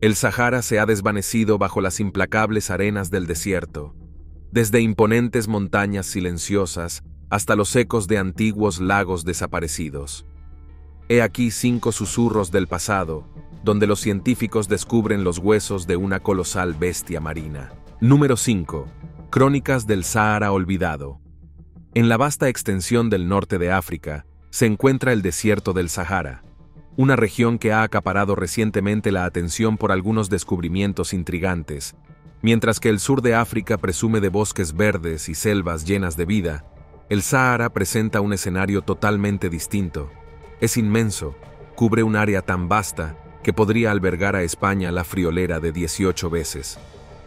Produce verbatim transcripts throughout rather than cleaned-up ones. El Sahara se ha desvanecido bajo las implacables arenas del desierto, desde imponentes montañas silenciosas hasta los ecos de antiguos lagos desaparecidos. He aquí cinco susurros del pasado, donde los científicos descubren los huesos de una colosal bestia marina. Número cinco. Crónicas del Sahara olvidado. En la vasta extensión del norte de África, se encuentra el desierto del Sahara, una región que ha acaparado recientemente la atención por algunos descubrimientos intrigantes, mientras que el sur de África presume de bosques verdes y selvas llenas de vida. El Sahara presenta un escenario totalmente distinto. Es inmenso, cubre un área tan vasta que podría albergar a España la friolera de dieciocho veces.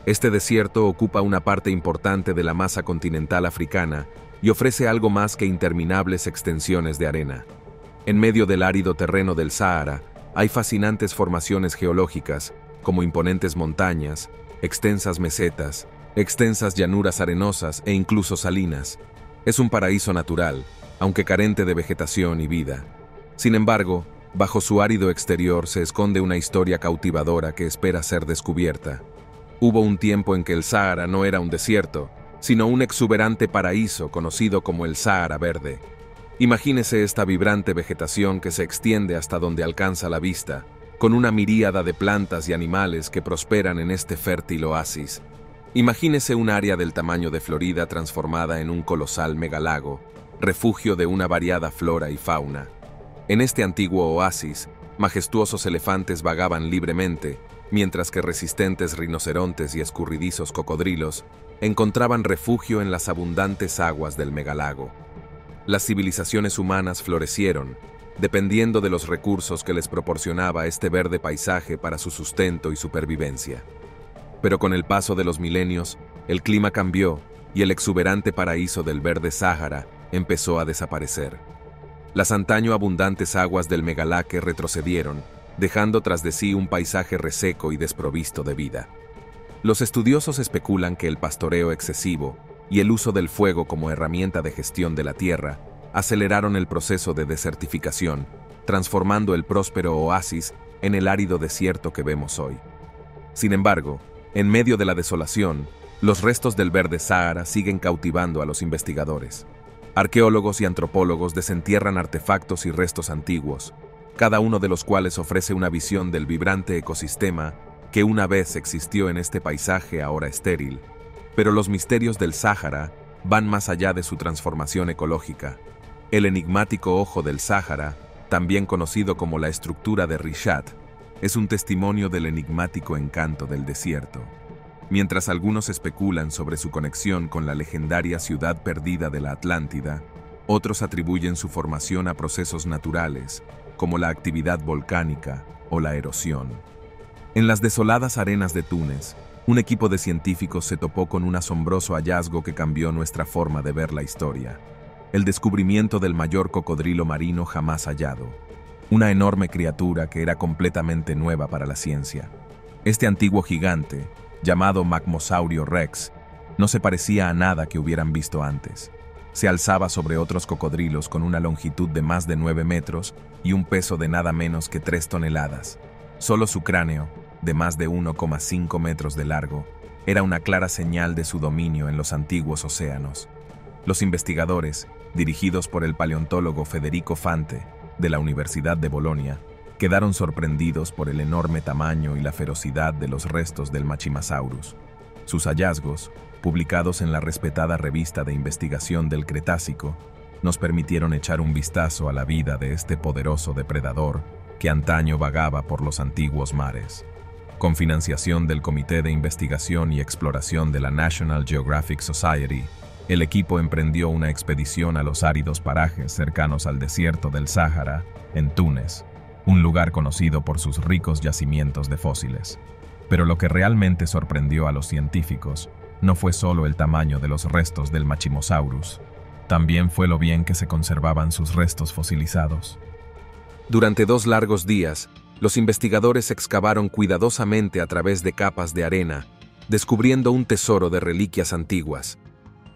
Este desierto ocupa una parte importante de la masa continental africana y ofrece algo más que interminables extensiones de arena. En medio del árido terreno del Sahara hay fascinantes formaciones geológicas, como imponentes montañas, extensas mesetas, extensas llanuras arenosas e incluso salinas. Es un paraíso natural, aunque carente de vegetación y vida. Sin embargo, bajo su árido exterior se esconde una historia cautivadora que espera ser descubierta. Hubo un tiempo en que el Sahara no era un desierto, sino un exuberante paraíso conocido como el Sahara Verde. Imagínese esta vibrante vegetación que se extiende hasta donde alcanza la vista, con una miríada de plantas y animales que prosperan en este fértil oasis. Imagínese un área del tamaño de Florida transformada en un colosal megalago, refugio de una variada flora y fauna. En este antiguo oasis, majestuosos elefantes vagaban libremente, mientras que resistentes rinocerontes y escurridizos cocodrilos encontraban refugio en las abundantes aguas del megalago. Las civilizaciones humanas florecieron, dependiendo de los recursos que les proporcionaba este verde paisaje para su sustento y supervivencia. Pero con el paso de los milenios, el clima cambió y el exuberante paraíso del verde Sahara empezó a desaparecer. Las antaño abundantes aguas del megalaque retrocedieron, dejando tras de sí un paisaje reseco y desprovisto de vida. Los estudiosos especulan que el pastoreo excesivo y el uso del fuego como herramienta de gestión de la tierra aceleraron el proceso de desertificación, transformando el próspero oasis en el árido desierto que vemos hoy. Sin embargo, en medio de la desolación, los restos del verde Sahara siguen cautivando a los investigadores. Arqueólogos y antropólogos desentierran artefactos y restos antiguos, cada uno de los cuales ofrece una visión del vibrante ecosistema que una vez existió en este paisaje ahora estéril. Pero los misterios del Sahara van más allá de su transformación ecológica. El enigmático ojo del Sahara, también conocido como la estructura de Rishat, es un testimonio del enigmático encanto del desierto. Mientras algunos especulan sobre su conexión con la legendaria ciudad perdida de la Atlántida, otros atribuyen su formación a procesos naturales, como la actividad volcánica o la erosión. En las desoladas arenas de Túnez, un equipo de científicos se topó con un asombroso hallazgo que cambió nuestra forma de ver la historia: el descubrimiento del mayor cocodrilo marino jamás hallado, una enorme criatura que era completamente nueva para la ciencia. Este antiguo gigante, llamado Machimosaurus rex, no se parecía a nada que hubieran visto antes. Se alzaba sobre otros cocodrilos con una longitud de más de nueve metros y un peso de nada menos que tres toneladas. Solo su cráneo, de más de uno coma cinco metros de largo, era una clara señal de su dominio en los antiguos océanos. Los investigadores, dirigidos por el paleontólogo Federico Fanti, de la Universidad de Bolonia, quedaron sorprendidos por el enorme tamaño y la ferocidad de los restos del Machimosaurus. Sus hallazgos, publicados en la respetada revista de investigación del Cretácico, nos permitieron echar un vistazo a la vida de este poderoso depredador que antaño vagaba por los antiguos mares. Con financiación del Comité de Investigación y Exploración de la National Geographic Society, el equipo emprendió una expedición a los áridos parajes cercanos al desierto del Sahara, en Túnez, un lugar conocido por sus ricos yacimientos de fósiles. Pero lo que realmente sorprendió a los científicos no fue solo el tamaño de los restos del Machimosaurus, también fue lo bien que se conservaban sus restos fosilizados. Durante dos largos días, los investigadores excavaron cuidadosamente a través de capas de arena, descubriendo un tesoro de reliquias antiguas.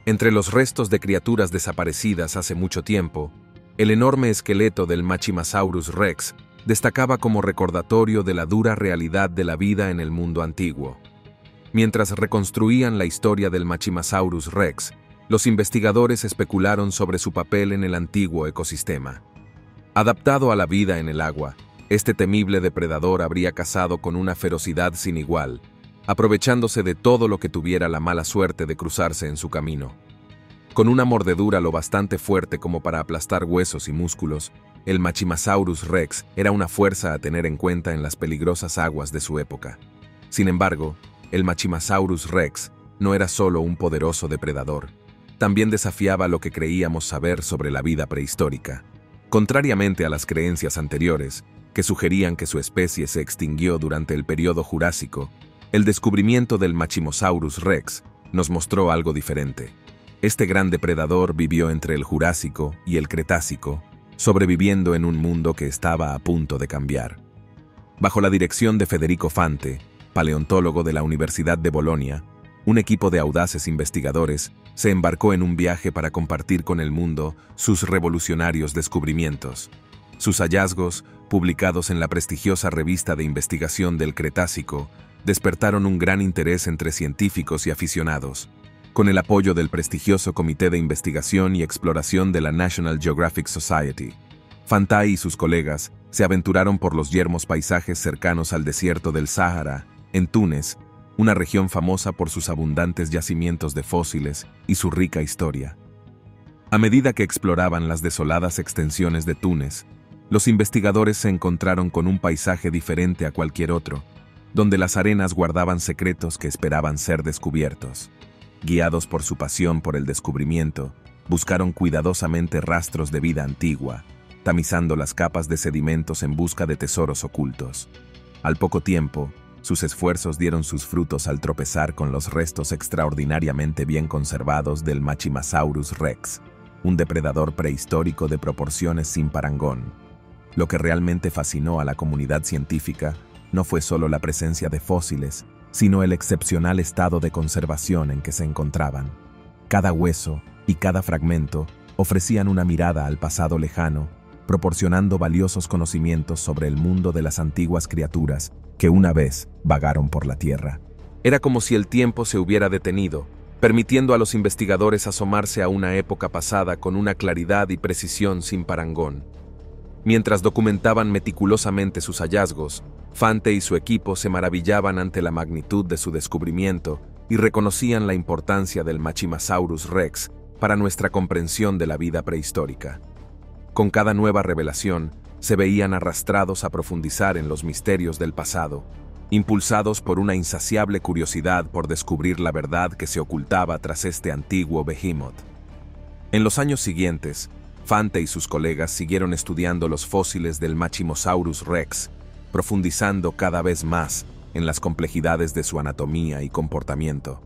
Entre los restos de criaturas desaparecidas hace mucho tiempo, el enorme esqueleto del Machimosaurus rex destacaba como recordatorio de la dura realidad de la vida en el mundo antiguo. Mientras reconstruían la historia del Machimosaurus rex, los investigadores especularon sobre su papel en el antiguo ecosistema. Adaptado a la vida en el agua, este temible depredador habría cazado con una ferocidad sin igual, aprovechándose de todo lo que tuviera la mala suerte de cruzarse en su camino. Con una mordedura lo bastante fuerte como para aplastar huesos y músculos, el Machimosaurus rex era una fuerza a tener en cuenta en las peligrosas aguas de su época. Sin embargo, el Machimosaurus rex no era solo un poderoso depredador, también desafiaba lo que creíamos saber sobre la vida prehistórica. Contrariamente a las creencias anteriores, que sugerían que su especie se extinguió durante el período Jurásico, el descubrimiento del Machimosaurus rex nos mostró algo diferente. Este gran depredador vivió entre el Jurásico y el Cretácico, sobreviviendo en un mundo que estaba a punto de cambiar. Bajo la dirección de Federico Fanti, paleontólogo de la Universidad de Bolonia, un equipo de audaces investigadores se embarcó en un viaje para compartir con el mundo sus revolucionarios descubrimientos. Sus hallazgos, publicados en la prestigiosa revista de investigación del Cretácico, despertaron un gran interés entre científicos y aficionados. Con el apoyo del prestigioso Comité de Investigación y Exploración de la National Geographic Society, Fanti y sus colegas se aventuraron por los yermos paisajes cercanos al desierto del Sahara, en Túnez, una región famosa por sus abundantes yacimientos de fósiles y su rica historia. A medida que exploraban las desoladas extensiones de Túnez, los investigadores se encontraron con un paisaje diferente a cualquier otro, donde las arenas guardaban secretos que esperaban ser descubiertos. Guiados por su pasión por el descubrimiento, buscaron cuidadosamente rastros de vida antigua, tamizando las capas de sedimentos en busca de tesoros ocultos. Al poco tiempo, sus esfuerzos dieron sus frutos al tropezar con los restos extraordinariamente bien conservados del Machimosaurus rex, un depredador prehistórico de proporciones sin parangón. Lo que realmente fascinó a la comunidad científica no fue solo la presencia de fósiles, sino el excepcional estado de conservación en que se encontraban. Cada hueso y cada fragmento ofrecían una mirada al pasado lejano, proporcionando valiosos conocimientos sobre el mundo de las antiguas criaturas que una vez vagaron por la Tierra. Era como si el tiempo se hubiera detenido, permitiendo a los investigadores asomarse a una época pasada con una claridad y precisión sin parangón. Mientras documentaban meticulosamente sus hallazgos, Fanti y su equipo se maravillaban ante la magnitud de su descubrimiento y reconocían la importancia del Machimosaurus rex para nuestra comprensión de la vida prehistórica. Con cada nueva revelación, se veían arrastrados a profundizar en los misterios del pasado, impulsados por una insaciable curiosidad por descubrir la verdad que se ocultaba tras este antiguo behemoth. En los años siguientes, Fanti y sus colegas siguieron estudiando los fósiles del Machimosaurus rex, profundizando cada vez más en las complejidades de su anatomía y comportamiento.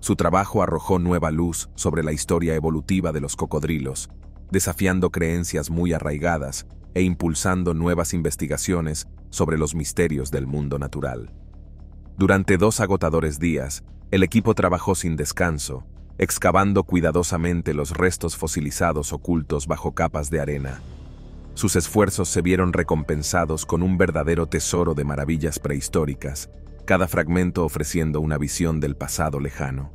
Su trabajo arrojó nueva luz sobre la historia evolutiva de los cocodrilos, desafiando creencias muy arraigadas e impulsando nuevas investigaciones sobre los misterios del mundo natural. Durante dos agotadores días, el equipo trabajó sin descanso, excavando cuidadosamente los restos fosilizados ocultos bajo capas de arena. Sus esfuerzos se vieron recompensados con un verdadero tesoro de maravillas prehistóricas, cada fragmento ofreciendo una visión del pasado lejano.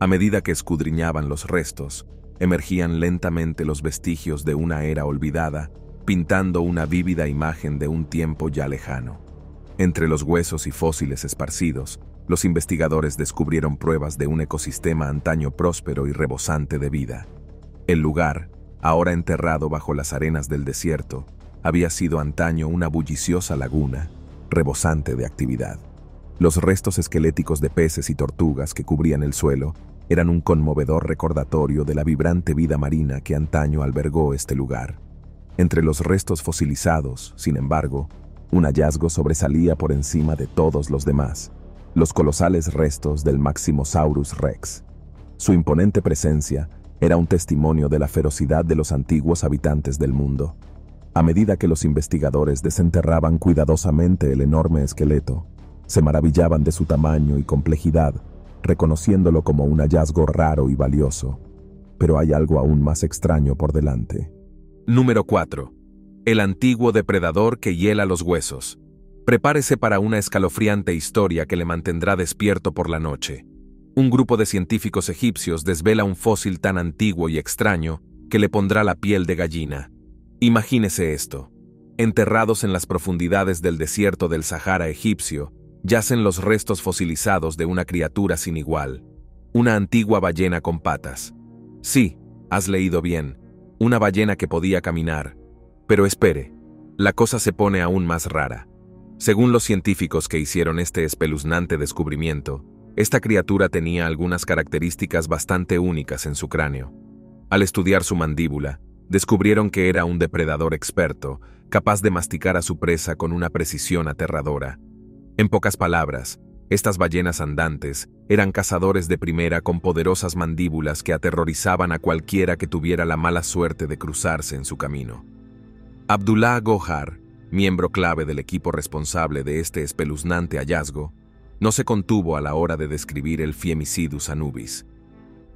A medida que escudriñaban los restos, emergían lentamente los vestigios de una era olvidada, pintando una vívida imagen de un tiempo ya lejano. Entre los huesos y fósiles esparcidos, los investigadores descubrieron pruebas de un ecosistema antaño próspero y rebosante de vida. El lugar, ahora enterrado bajo las arenas del desierto, había sido antaño una bulliciosa laguna, rebosante de actividad. Los restos esqueléticos de peces y tortugas que cubrían el suelo eran un conmovedor recordatorio de la vibrante vida marina que antaño albergó este lugar. Entre los restos fosilizados, sin embargo, un hallazgo sobresalía por encima de todos los demás: los colosales restos del Machimosaurus rex. Su imponente presencia era un testimonio de la ferocidad de los antiguos habitantes del mundo. A medida que los investigadores desenterraban cuidadosamente el enorme esqueleto, se maravillaban de su tamaño y complejidad, reconociéndolo como un hallazgo raro y valioso. Pero hay algo aún más extraño por delante. Número cuatro. el antiguo depredador que hiela los huesos. Prepárese para una escalofriante historia que le mantendrá despierto por la noche. Un grupo de científicos egipcios desvela un fósil tan antiguo y extraño que le pondrá la piel de gallina. Imagínese esto. Enterrados en las profundidades del desierto del Sahara egipcio, yacen los restos fosilizados de una criatura sin igual. Una antigua ballena con patas. Sí, has leído bien. Una ballena que podía caminar. Pero espere, la cosa se pone aún más rara. Según los científicos que hicieron este espeluznante descubrimiento, esta criatura tenía algunas características bastante únicas en su cráneo. Al estudiar su mandíbula, descubrieron que era un depredador experto, capaz de masticar a su presa con una precisión aterradora. En pocas palabras, estas ballenas andantes eran cazadores de primera con poderosas mandíbulas que aterrorizaban a cualquiera que tuviera la mala suerte de cruzarse en su camino. Abdullah Gohar, miembro clave del equipo responsable de este espeluznante hallazgo, no se contuvo a la hora de describir el Phiomicetus anubis.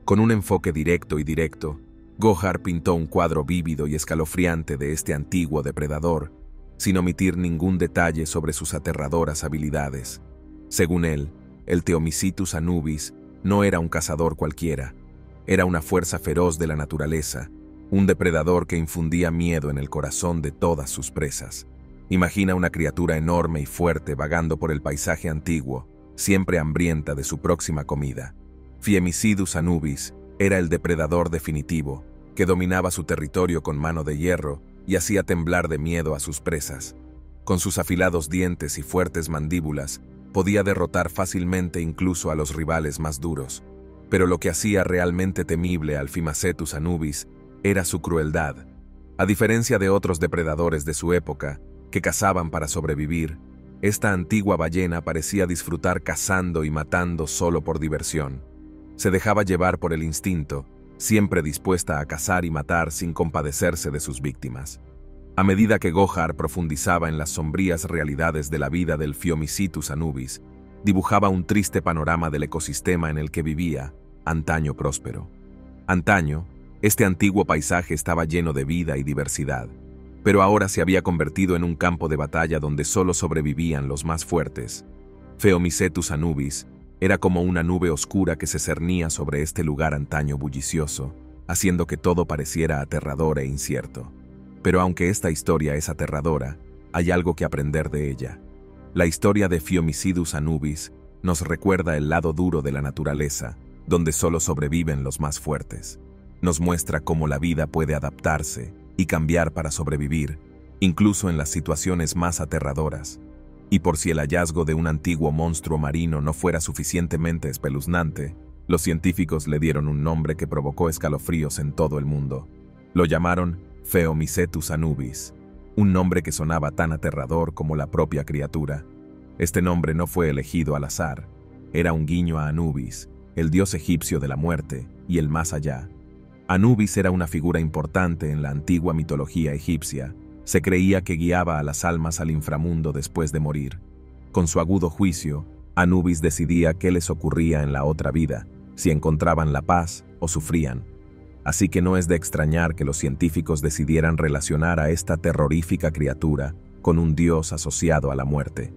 Con un enfoque directo y directo, Gohar pintó un cuadro vívido y escalofriante de este antiguo depredador, sin omitir ningún detalle sobre sus aterradoras habilidades. Según él, el Phiomicetus anubis no era un cazador cualquiera, era una fuerza feroz de la naturaleza, un depredador que infundía miedo en el corazón de todas sus presas. Imagina una criatura enorme y fuerte vagando por el paisaje antiguo, siempre hambrienta de su próxima comida. Phiomicetus anubis era el depredador definitivo, que dominaba su territorio con mano de hierro y hacía temblar de miedo a sus presas. Con sus afilados dientes y fuertes mandíbulas, podía derrotar fácilmente incluso a los rivales más duros. Pero lo que hacía realmente temible al Phiomicetus anubis era su crueldad. A diferencia de otros depredadores de su época, que cazaban para sobrevivir, esta antigua ballena parecía disfrutar cazando y matando solo por diversión. Se dejaba llevar por el instinto, siempre dispuesta a cazar y matar sin compadecerse de sus víctimas. A medida que Gohar profundizaba en las sombrías realidades de la vida del Phiomicetus anubis, dibujaba un triste panorama del ecosistema en el que vivía, antaño próspero. Antaño, este antiguo paisaje estaba lleno de vida y diversidad, pero ahora se había convertido en un campo de batalla donde solo sobrevivían los más fuertes. Phiomicetus anubis era como una nube oscura que se cernía sobre este lugar antaño bullicioso, haciendo que todo pareciera aterrador e incierto. Pero aunque esta historia es aterradora, hay algo que aprender de ella. La historia de Phiomicetus anubis nos recuerda el lado duro de la naturaleza, donde solo sobreviven los más fuertes. Nos muestra cómo la vida puede adaptarse y cambiar para sobrevivir, incluso en las situaciones más aterradoras. Y por si el hallazgo de un antiguo monstruo marino no fuera suficientemente espeluznante, los científicos le dieron un nombre que provocó escalofríos en todo el mundo. Lo llamaron Phiomicetus anubis, un nombre que sonaba tan aterrador como la propia criatura. Este nombre no fue elegido al azar, era un guiño a Anubis, el dios egipcio de la muerte y el más allá. Anubis era una figura importante en la antigua mitología egipcia. Se creía que guiaba a las almas al inframundo después de morir. Con su agudo juicio, Anubis decidía qué les ocurría en la otra vida, si encontraban la paz o sufrían. Así que no es de extrañar que los científicos decidieran relacionar a esta terrorífica criatura con un dios asociado a la muerte.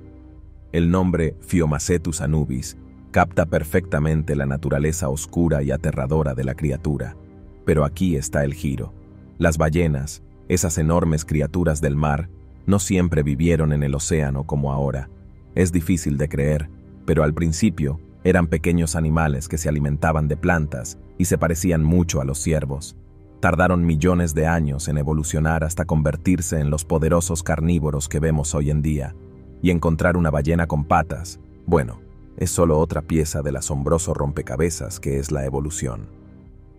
El nombre Phiomicetus anubis capta perfectamente la naturaleza oscura y aterradora de la criatura. Pero aquí está el giro. Las ballenas, esas enormes criaturas del mar, no siempre vivieron en el océano como ahora. Es difícil de creer, pero al principio eran pequeños animales que se alimentaban de plantas y se parecían mucho a los ciervos. Tardaron millones de años en evolucionar hasta convertirse en los poderosos carnívoros que vemos hoy en día. Y encontrar una ballena con patas, bueno, es solo otra pieza del asombroso rompecabezas que es la evolución.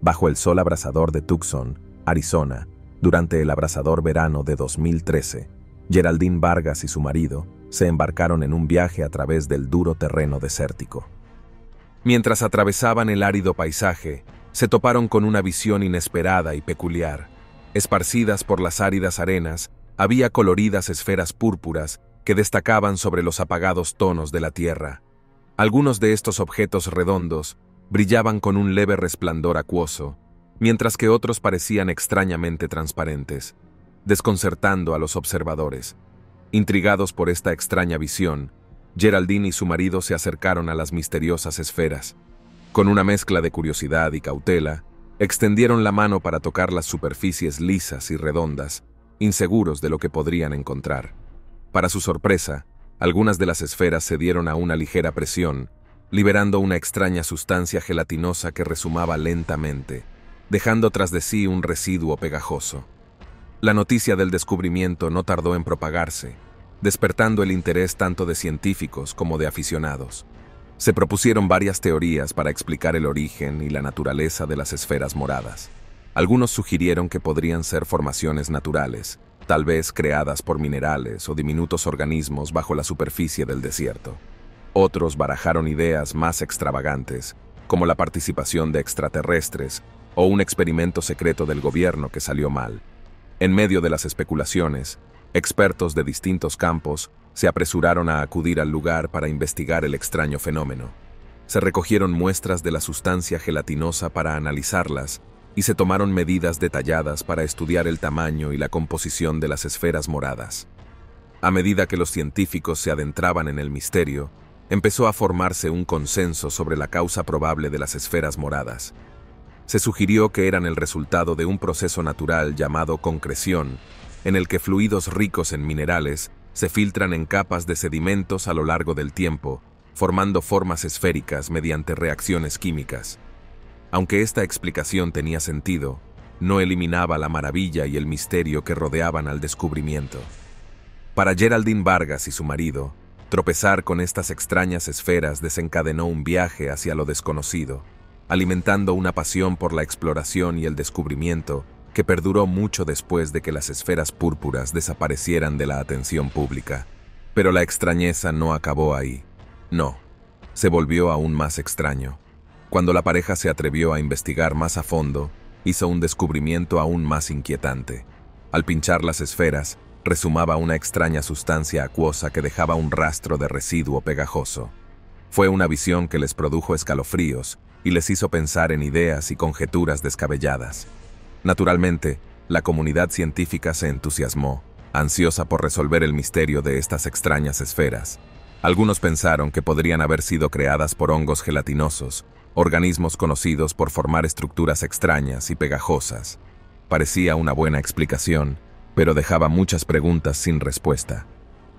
Bajo el sol abrasador de Tucson, Arizona, durante el abrasador verano de dos mil trece, Geraldine Vargas y su marido se embarcaron en un viaje a través del duro terreno desértico. Mientras atravesaban el árido paisaje, se toparon con una visión inesperada y peculiar. Esparcidas por las áridas arenas, había coloridas esferas púrpuras que destacaban sobre los apagados tonos de la tierra. Algunos de estos objetos redondos brillaban con un leve resplandor acuoso, mientras que otros parecían extrañamente transparentes. desconcertando a los observadores. Intrigados por esta extraña visión, Geraldine y su marido se acercaron a las misteriosas esferas. Con una mezcla de curiosidad y cautela, extendieron la mano para tocar las superficies lisas y redondas, inseguros de lo que podrían encontrar. Para su sorpresa, algunas de las esferas cedieron a una ligera presión, liberando una extraña sustancia gelatinosa que rezumaba lentamente, dejando tras de sí un residuo pegajoso. La noticia del descubrimiento no tardó en propagarse, despertando el interés tanto de científicos como de aficionados. Se propusieron varias teorías para explicar el origen y la naturaleza de las esferas moradas. Algunos sugirieron que podrían ser formaciones naturales, tal vez creadas por minerales o diminutos organismos bajo la superficie del desierto. Otros barajaron ideas más extravagantes, como la participación de extraterrestres o un experimento secreto del gobierno que salió mal. En medio de las especulaciones, expertos de distintos campos se apresuraron a acudir al lugar para investigar el extraño fenómeno. Se recogieron muestras de la sustancia gelatinosa para analizarlas y se tomaron medidas detalladas para estudiar el tamaño y la composición de las esferas moradas. A medida que los científicos se adentraban en el misterio, empezó a formarse un consenso sobre la causa probable de las esferas moradas. Se sugirió que eran el resultado de un proceso natural llamado concreción, en el que fluidos ricos en minerales se filtran en capas de sedimentos a lo largo del tiempo, formando formas esféricas mediante reacciones químicas. Aunque esta explicación tenía sentido, no eliminaba la maravilla y el misterio que rodeaban al descubrimiento. Para Geraldine Vargas y su marido, tropezar con estas extrañas esferas desencadenó un viaje hacia lo desconocido, alimentando una pasión por la exploración y el descubrimiento que perduró mucho después de que las esferas púrpuras desaparecieran de la atención pública. Pero la extrañeza no acabó ahí. No, se volvió aún más extraño. Cuando la pareja se atrevió a investigar más a fondo, hizo un descubrimiento aún más inquietante. Al pinchar las esferas, rezumaba una extraña sustancia acuosa que dejaba un rastro de residuo pegajoso. Fue una visión que les produjo escalofríos y les hizo pensar en ideas y conjeturas descabelladas. Naturalmente, la comunidad científica se entusiasmó, ansiosa por resolver el misterio de estas extrañas esferas. Algunos pensaron que podrían haber sido creadas por hongos gelatinosos, organismos conocidos por formar estructuras extrañas y pegajosas. Parecía una buena explicación, pero dejaba muchas preguntas sin respuesta.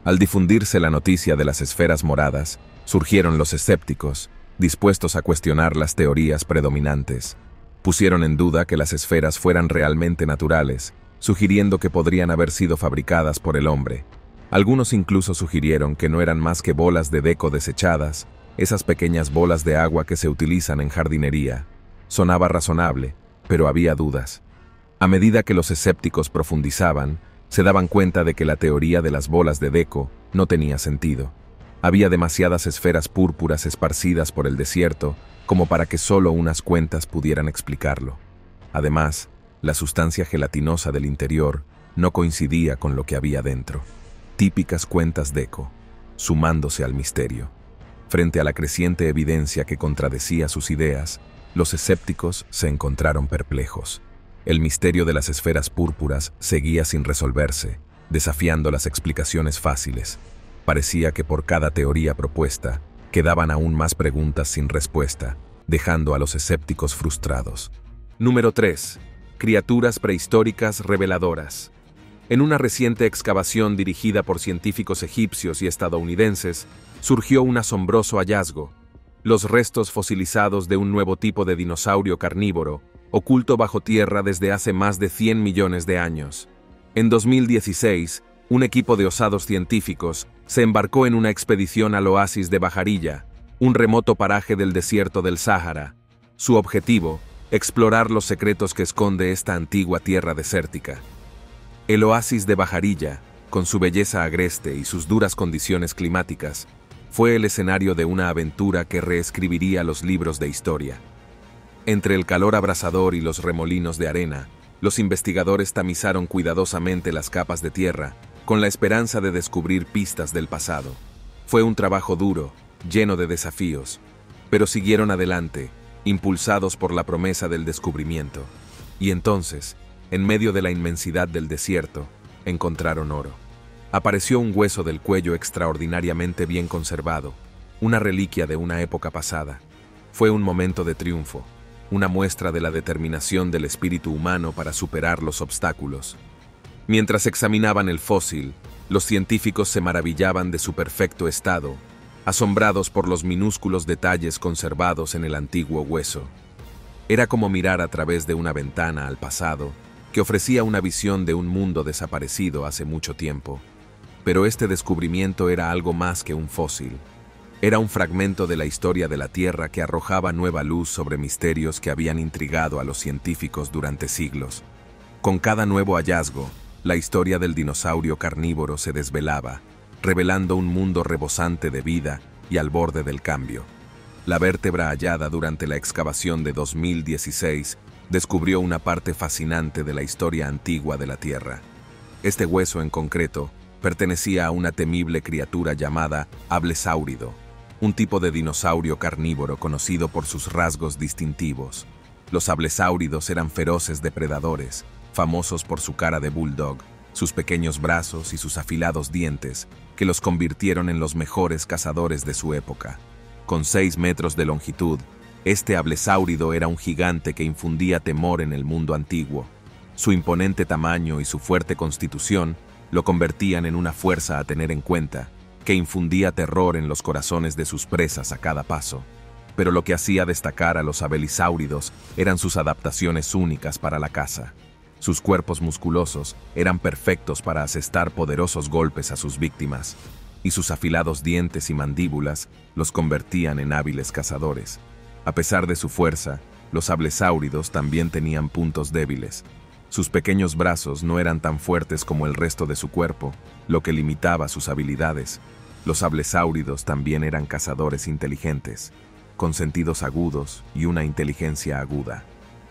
Al difundirse la noticia de las esferas moradas, surgieron los escépticos, dispuestos a cuestionar las teorías predominantes. Pusieron en duda que las esferas fueran realmente naturales, sugiriendo que podrían haber sido fabricadas por el hombre. Algunos incluso sugirieron que no eran más que bolas de deco desechadas, esas pequeñas bolas de agua que se utilizan en jardinería. Sonaba razonable, pero había dudas. A medida que los escépticos profundizaban, se daban cuenta de que la teoría de las bolas de deco no tenía sentido. Había demasiadas esferas púrpuras esparcidas por el desierto, como para que solo unas cuantas pudieran explicarlo. Además, la sustancia gelatinosa del interior no coincidía con lo que había dentro. Típicas cuentas deco, sumándose al misterio. Frente a la creciente evidencia que contradecía sus ideas, los escépticos se encontraron perplejos. El misterio de las esferas púrpuras seguía sin resolverse, desafiando las explicaciones fáciles. Parecía que por cada teoría propuesta, quedaban aún más preguntas sin respuesta, dejando a los escépticos frustrados. Número tres. Criaturas prehistóricas reveladoras. En una reciente excavación dirigida por científicos egipcios y estadounidenses, surgió un asombroso hallazgo: los restos fosilizados de un nuevo tipo de dinosaurio carnívoro, oculto bajo tierra desde hace más de cien millones de años. En dos mil dieciséis, un equipo de osados científicos se embarcó en una expedición al oasis de Bajarilla, un remoto paraje del desierto del Sahara. Su objetivo, explorar los secretos que esconde esta antigua tierra desértica. El oasis de Bajarilla, con su belleza agreste y sus duras condiciones climáticas, fue el escenario de una aventura que reescribiría los libros de historia. Entre el calor abrasador y los remolinos de arena, los investigadores tamizaron cuidadosamente las capas de tierra, con la esperanza de descubrir pistas del pasado. Fue un trabajo duro, lleno de desafíos, pero siguieron adelante, impulsados por la promesa del descubrimiento. Y entonces, en medio de la inmensidad del desierto, encontraron oro. Apareció un hueso del cuello extraordinariamente bien conservado, una reliquia de una época pasada. Fue un momento de triunfo, una muestra de la determinación del espíritu humano para superar los obstáculos. Mientras examinaban el fósil, los científicos se maravillaban de su perfecto estado, asombrados por los minúsculos detalles conservados en el antiguo hueso. Era como mirar a través de una ventana al pasado, que ofrecía una visión de un mundo desaparecido hace mucho tiempo. Pero este descubrimiento era algo más que un fósil. Era un fragmento de la historia de la Tierra que arrojaba nueva luz sobre misterios que habían intrigado a los científicos durante siglos. Con cada nuevo hallazgo, la historia del dinosaurio carnívoro se desvelaba, revelando un mundo rebosante de vida y al borde del cambio. La vértebra hallada durante la excavación de dos mil dieciséis descubrió una parte fascinante de la historia antigua de la Tierra. Este hueso en concreto pertenecía a una temible criatura llamada Abelisáurido, un tipo de dinosaurio carnívoro conocido por sus rasgos distintivos. Los abelisáuridos eran feroces depredadores, famosos por su cara de bulldog, sus pequeños brazos y sus afilados dientes, que los convirtieron en los mejores cazadores de su época. Con seis metros de longitud, este abelisáurido era un gigante que infundía temor en el mundo antiguo. Su imponente tamaño y su fuerte constitución lo convertían en una fuerza a tener en cuenta, que infundía terror en los corazones de sus presas a cada paso. Pero lo que hacía destacar a los abelisáuridos eran sus adaptaciones únicas para la caza. Sus cuerpos musculosos eran perfectos para asestar poderosos golpes a sus víctimas, y sus afilados dientes y mandíbulas los convertían en hábiles cazadores. A pesar de su fuerza, los abelisáuridos también tenían puntos débiles. Sus pequeños brazos no eran tan fuertes como el resto de su cuerpo, lo que limitaba sus habilidades. Los abelisáuridos también eran cazadores inteligentes, con sentidos agudos y una inteligencia aguda.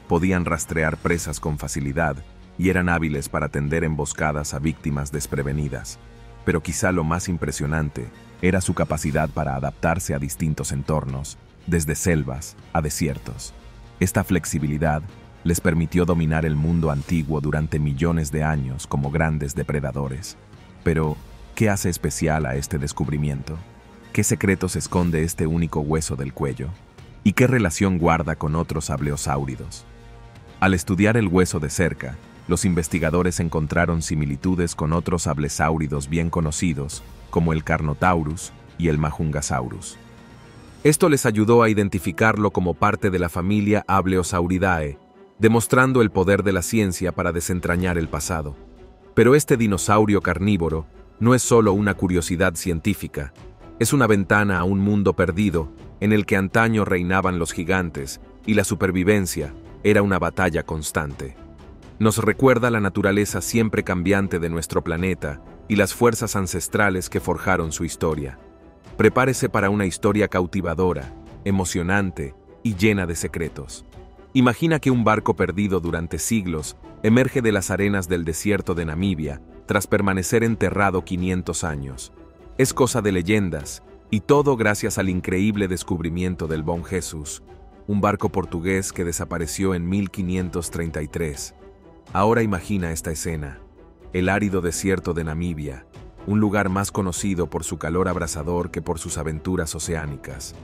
Podían rastrear presas con facilidad y eran hábiles para tender emboscadas a víctimas desprevenidas. Pero quizá lo más impresionante era su capacidad para adaptarse a distintos entornos, desde selvas a desiertos. Esta flexibilidad les permitió dominar el mundo antiguo durante millones de años como grandes depredadores. Pero, ¿qué hace especial a este descubrimiento? ¿Qué secretos esconde este único hueso del cuello? ¿Y qué relación guarda con otros abelisáuridos? Al estudiar el hueso de cerca, los investigadores encontraron similitudes con otros abelisáuridos bien conocidos, como el Carnotaurus y el Majungasaurus. Esto les ayudó a identificarlo como parte de la familia Abelisauridae, demostrando el poder de la ciencia para desentrañar el pasado. Pero este dinosaurio carnívoro no es solo una curiosidad científica, es una ventana a un mundo perdido en el que antaño reinaban los gigantes y la supervivencia era una batalla constante. Nos recuerda la naturaleza siempre cambiante de nuestro planeta y las fuerzas ancestrales que forjaron su historia. Prepárese para una historia cautivadora, emocionante y llena de secretos. Imagina que un barco perdido durante siglos emerge de las arenas del desierto de Namibia tras permanecer enterrado quinientos años. Es cosa de leyendas, y todo gracias al increíble descubrimiento del Bom Jesús, un barco portugués que desapareció en mil quinientos treinta y tres. Ahora imagina esta escena, el árido desierto de Namibia, un lugar más conocido por su calor abrasador que por sus aventuras oceánicas.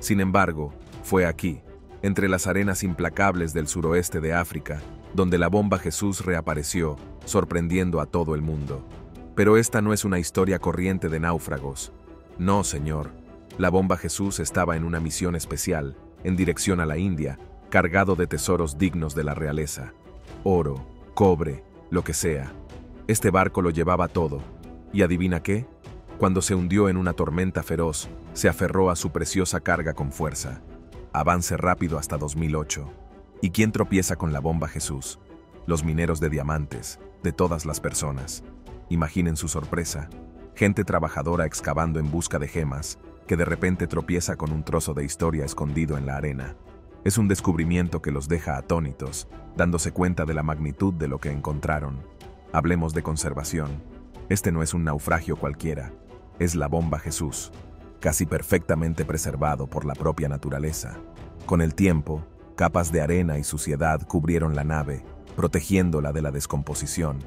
Sin embargo, fue aquí, entre las arenas implacables del suroeste de África, donde la bomba Jesús reapareció, sorprendiendo a todo el mundo. Pero esta no es una historia corriente de náufragos. No, señor. La bomba Jesús estaba en una misión especial, en dirección a la India, cargado de tesoros dignos de la realeza. Oro, cobre, lo que sea. Este barco lo llevaba todo. ¿Y adivina qué? Cuando se hundió en una tormenta feroz, se aferró a su preciosa carga con fuerza. Avance rápido hasta dos mil ocho. ¿Y quién tropieza con la bomba Jesús? Los mineros de diamantes, de todas las personas. Imaginen su sorpresa, gente trabajadora excavando en busca de gemas, que de repente tropieza con un trozo de historia escondido en la arena. Es un descubrimiento que los deja atónitos, dándose cuenta de la magnitud de lo que encontraron. Hablemos de conservación. Este no es un naufragio cualquiera, es la bomba Jesús, casi perfectamente preservado por la propia naturaleza. Con el tiempo, capas de arena y suciedad cubrieron la nave, protegiéndola de la descomposición.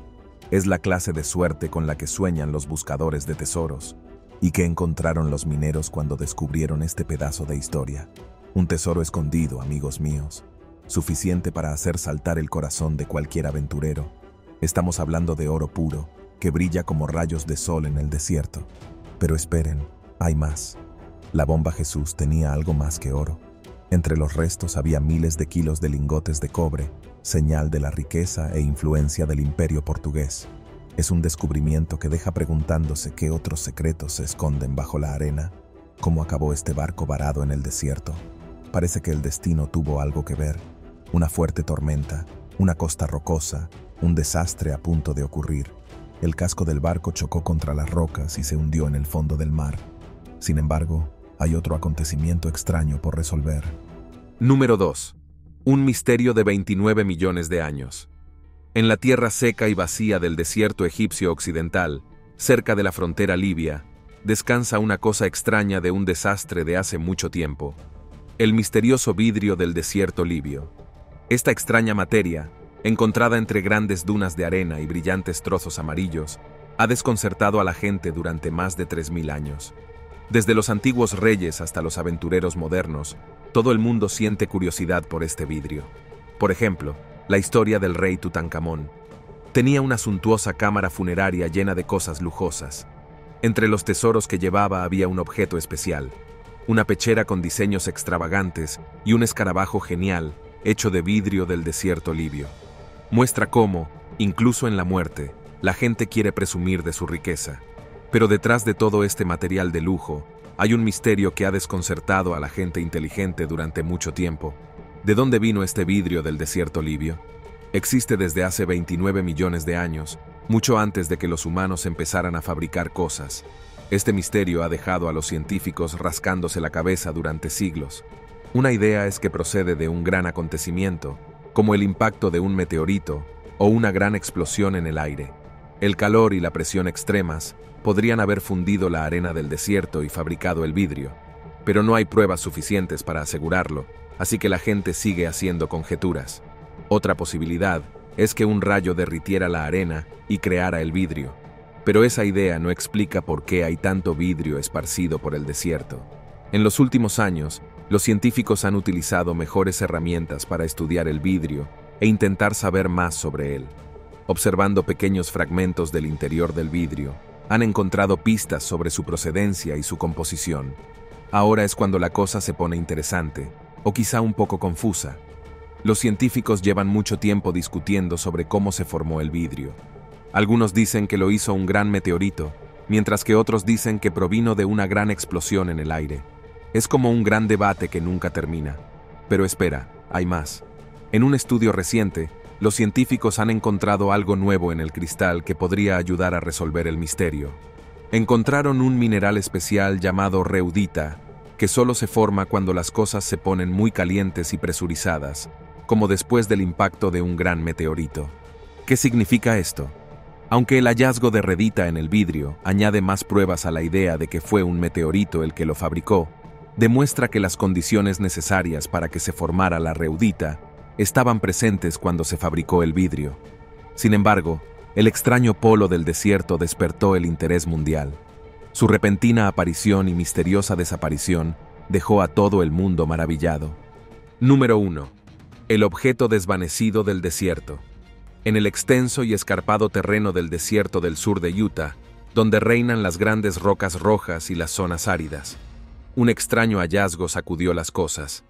Es la clase de suerte con la que sueñan los buscadores de tesoros, y que encontraron los mineros cuando descubrieron este pedazo de historia. Un tesoro escondido, amigos míos, suficiente para hacer saltar el corazón de cualquier aventurero. Estamos hablando de oro puro, que brilla como rayos de sol en el desierto. Pero esperen, hay más. La bomba Jesús tenía algo más que oro. Entre los restos había miles de kilos de lingotes de cobre, señal de la riqueza e influencia del Imperio portugués. Es un descubrimiento que deja preguntándose qué otros secretos se esconden bajo la arena. ¿Cómo acabó este barco varado en el desierto? Parece que el destino tuvo algo que ver. Una fuerte tormenta, una costa rocosa, un desastre a punto de ocurrir. El casco del barco chocó contra las rocas y se hundió en el fondo del mar. Sin embargo, hay otro acontecimiento extraño por resolver. Número dos. Un misterio de veintinueve millones de años. En la tierra seca y vacía del desierto egipcio occidental, cerca de la frontera libia, descansa una cosa extraña de un desastre de hace mucho tiempo. El misterioso vidrio del desierto libio. Esta extraña materia, encontrada entre grandes dunas de arena y brillantes trozos amarillos, ha desconcertado a la gente durante más de tres mil años. Desde los antiguos reyes hasta los aventureros modernos, todo el mundo siente curiosidad por este vidrio. Por ejemplo, la historia del rey Tutankamón. Tenía una suntuosa cámara funeraria llena de cosas lujosas. Entre los tesoros que llevaba había un objeto especial, una pechera con diseños extravagantes y un escarabajo genial hecho de vidrio del desierto libio. Muestra cómo, incluso en la muerte, la gente quiere presumir de su riqueza. Pero detrás de todo este material de lujo, hay un misterio que ha desconcertado a la gente inteligente durante mucho tiempo. ¿De dónde vino este vidrio del desierto libio? Existe desde hace veintinueve millones de años, mucho antes de que los humanos empezaran a fabricar cosas. Este misterio ha dejado a los científicos rascándose la cabeza durante siglos. Una idea es que procede de un gran acontecimiento, como el impacto de un meteorito o una gran explosión en el aire. El calor y la presión extremas podrían haber fundido la arena del desierto y fabricado el vidrio, pero no hay pruebas suficientes para asegurarlo. Así que la gente sigue haciendo conjeturas. Otra posibilidad es que un rayo derritiera la arena y creara el vidrio. Pero esa idea no explica por qué hay tanto vidrio esparcido por el desierto. En los últimos años, los científicos han utilizado mejores herramientas para estudiar el vidrio e intentar saber más sobre él. Observando pequeños fragmentos del interior del vidrio, han encontrado pistas sobre su procedencia y su composición. Ahora es cuando la cosa se pone interesante, o quizá un poco confusa. Los científicos llevan mucho tiempo discutiendo sobre cómo se formó el vidrio. Algunos dicen que lo hizo un gran meteorito, mientras que otros dicen que provino de una gran explosión en el aire. Es como un gran debate que nunca termina. Pero espera, hay más. En un estudio reciente, los científicos han encontrado algo nuevo en el cristal que podría ayudar a resolver el misterio. Encontraron un mineral especial llamado reidita, que solo se forma cuando las cosas se ponen muy calientes y presurizadas, como después del impacto de un gran meteorito. ¿Qué significa esto? Aunque el hallazgo de reidita en el vidrio añade más pruebas a la idea de que fue un meteorito el que lo fabricó, demuestra que las condiciones necesarias para que se formara la reidita estaban presentes cuando se fabricó el vidrio. Sin embargo, el extraño polo del desierto despertó el interés mundial. Su repentina aparición y misteriosa desaparición dejó a todo el mundo maravillado. Número uno. El objeto desvanecido del desierto. En el extenso y escarpado terreno del desierto del sur de Utah, donde reinan las grandes rocas rojas y las zonas áridas, un extraño hallazgo sacudió las cosas.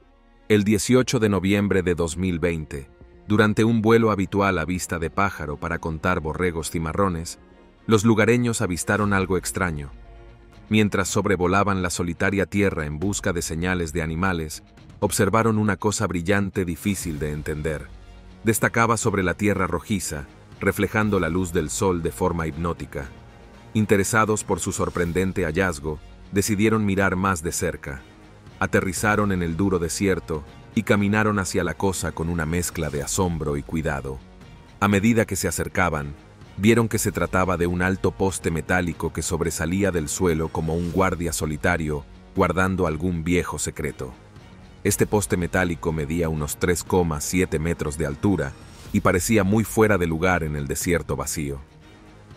El dieciocho de noviembre de dos mil veinte, durante un vuelo habitual a vista de pájaro para contar borregos cimarrones, los lugareños avistaron algo extraño. Mientras sobrevolaban la solitaria tierra en busca de señales de animales, observaron una cosa brillante difícil de entender. Destacaba sobre la tierra rojiza, reflejando la luz del sol de forma hipnótica. Interesados por su sorprendente hallazgo, decidieron mirar más de cerca. Aterrizaron en el duro desierto y caminaron hacia la cosa con una mezcla de asombro y cuidado. A medida que se acercaban, vieron que se trataba de un alto poste metálico que sobresalía del suelo como un guardia solitario guardando algún viejo secreto. Este poste metálico medía unos tres coma siete metros de altura y parecía muy fuera de lugar en el desierto vacío.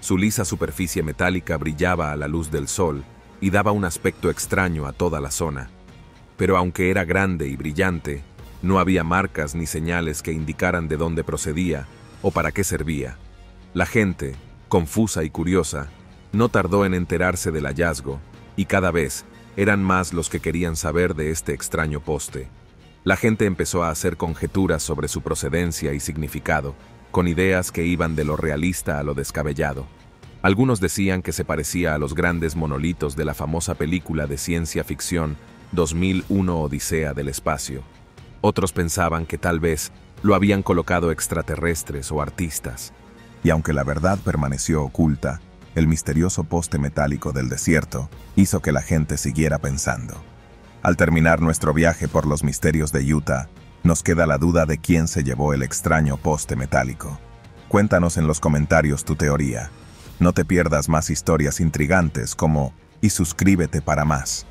Su lisa superficie metálica brillaba a la luz del sol y daba un aspecto extraño a toda la zona. Pero aunque era grande y brillante, no había marcas ni señales que indicaran de dónde procedía o para qué servía. La gente, confusa y curiosa, no tardó en enterarse del hallazgo, y cada vez eran más los que querían saber de este extraño poste. La gente empezó a hacer conjeturas sobre su procedencia y significado, con ideas que iban de lo realista a lo descabellado. Algunos decían que se parecía a los grandes monolitos de la famosa película de ciencia ficción dos mil uno Odisea del Espacio. Otros pensaban que tal vez lo habían colocado extraterrestres o artistas. Y aunque la verdad permaneció oculta, el misterioso poste metálico del desierto hizo que la gente siguiera pensando. Al terminar nuestro viaje por los misterios de Utah, nos queda la duda de quién se llevó el extraño poste metálico. Cuéntanos en los comentarios tu teoría. No te pierdas más historias intrigantes como y suscríbete para más.